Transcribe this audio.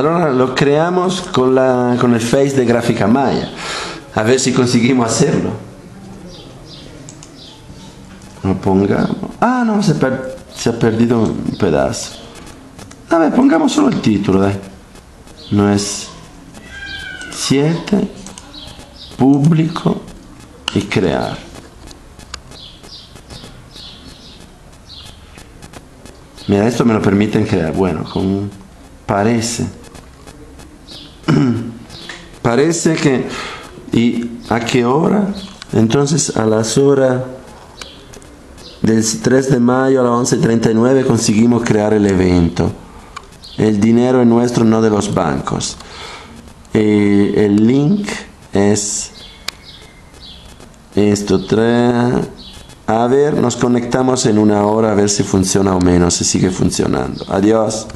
Allora lo creamos con el Face de Gráfica Maya. A ver si conseguimos hacerlo. Lo pongamos. Ah, no, se ha perdido un pedazo. A ver, pongamos solo el título, dai. No es 7, público y crear. Mira, esto me lo permiten crear. Bueno, con parece. Parece que... ¿Y a qué hora? Entonces a las horas del 3 de mayo a las 11:39 conseguimos crear el evento. El dinero es nuestro, no de los bancos. El link es esto. A ver, nos conectamos en una hora a ver si funciona o menos, si sigue funcionando. Adiós.